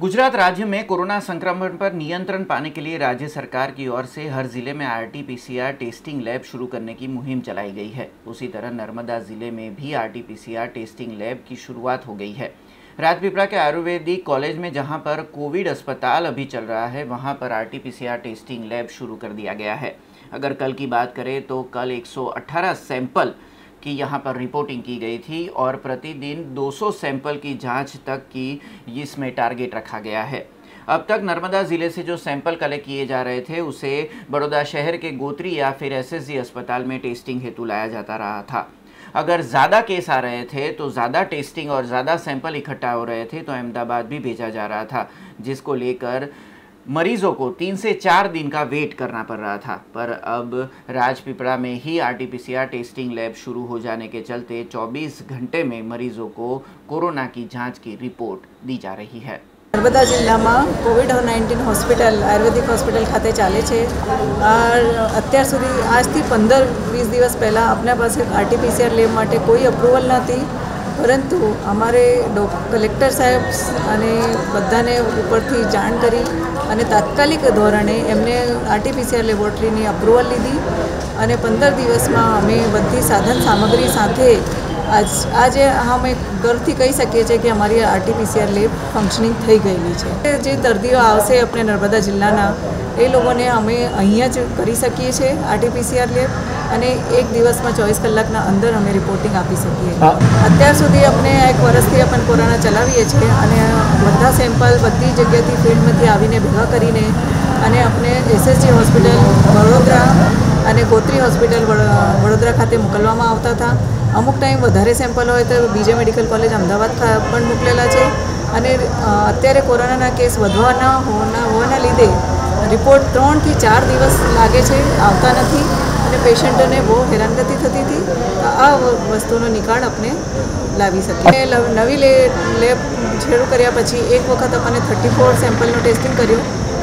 गुजरात राज्य में कोरोना संक्रमण पर नियंत्रण पाने के लिए राज्य सरकार की ओर से हर जिले में आरटीपीसीआर टेस्टिंग लैब शुरू करने की मुहिम चलाई गई है। उसी तरह नर्मदा जिले में भी आरटीपीसीआर टेस्टिंग लैब की शुरुआत हो गई है। राजपिपला के आयुर्वेदिक कॉलेज में जहां पर कोविड अस्पताल अभी चल रहा है, वहां पर आरटीपीसीआर टेस्टिंग लैब शुरू कर दिया गया है। अगर कल की बात करें तो कल 118 सैंपल की यहाँ पर रिपोर्टिंग की गई थी और प्रतिदिन 200 सैंपल की जांच तक की इसमें टारगेट रखा गया है। अब तक नर्मदा ज़िले से जो सैंपल कलेक्ट किए जा रहे थे उसे बड़ौदा शहर के गोत्री या फिर एसएसजी अस्पताल में टेस्टिंग हेतु लाया जाता रहा था। अगर ज़्यादा केस आ रहे थे तो ज़्यादा टेस्टिंग और ज़्यादा सैंपल इकट्ठा हो रहे थे तो अहमदाबाद भी भेजा जा रहा था, जिसको लेकर मरीजों को 3 से 4 दिन का वेट करना पड़ रहा था। पर अब राजपिपला में ही आरटीपीसीआर टेस्टिंग लैब शुरू हो जाने के चलते 24 घंटे में मरीजों को कोरोना की जांच की रिपोर्ट दी जा रही है। नर्मदा जिला में कोविड-19 हॉस्पिटल आयुर्वेदिक हॉस्पिटल खाते चाले छे। अत्यार सुधी आज थी 15-20 दिवस पहला अपना पास आरटीपीसीआर लैब माटे कोई अप्रूवल न थी, परंतु अमारे कलेक्टर साहेब अने बधाने उपरथी जाण करी अने तात्कालिक धोरणे एमने आरटीपीसीआर लेबोरेटरीनी अप्रूवल लीधी अने 15 दिवसमां अमे बधी साधन सामग्री साथे आज अमे गर्वथी कही सकीए छीए कि अमारी आरटीपीसीआर लेब फंक्शनिंग थई गई छे। जे दर्दीओ आवशे अपने नर्मदा जिल्लाना ए लोकोने अमे अहींया ज करी सकीए छे आरटीपीसीआर लेब अने एक दिवस में 24 कलाकना अंदर अमे रिपोर्टिंग आपी सकीए। अत्यार सुधी अपने एक वर्षथी अपन कोरोना चलावीए छे अने बधा सैम्पल बधी जग्याथी फील्डमांथी आवीने भेगा करीने अने अपने एसएसजी हॉस्पिटल बड़ोदरा अने गोत्री हॉस्पिटल वडोदरा खाते मोकलवामां आवता था। अमुक टाइम वधारे सैम्पल होय तो बीजे मेडिकल कॉलेज अहमदाबाद पण मोकलेला छे अने अत्यारे कोरोनाना केस वधवाना होवाना लीधे रिपोर्ट 3 થી 4 दिवस लागे छे, आवता नथी अने पेशेंटोने बहु हैरानगति थती थी। आ वस्तुनो निकाल अपने लावी सके। नवी लैब शुरू कर्या पछी एक वखत अपने 34 सैम्पलनो टेस्टिंग कर्यो,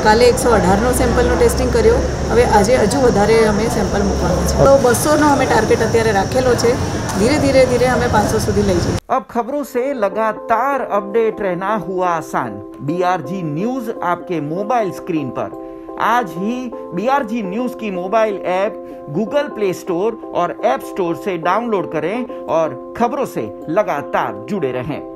काले 118 सैम्पलनो टेस्टिंग कर्यो, हवे आजे हजू वधारे अमे सैम्पल मूकवाना छे। तो 200नो अमे टार्गेट अत्यारे राखेलो छे, धीरे धीरे हमें 500 सुधी लई जईए। अब खबरों से लगातार अपडेट रहना हुआ आसान। BRG न्यूज़ आपके मोबाइल स्क्रीन पर आज ही BRG न्यूज़ की mobile app Google Play Store और App Store से डाउनलोड करें और खबरों से लगातार जुड़े रहें।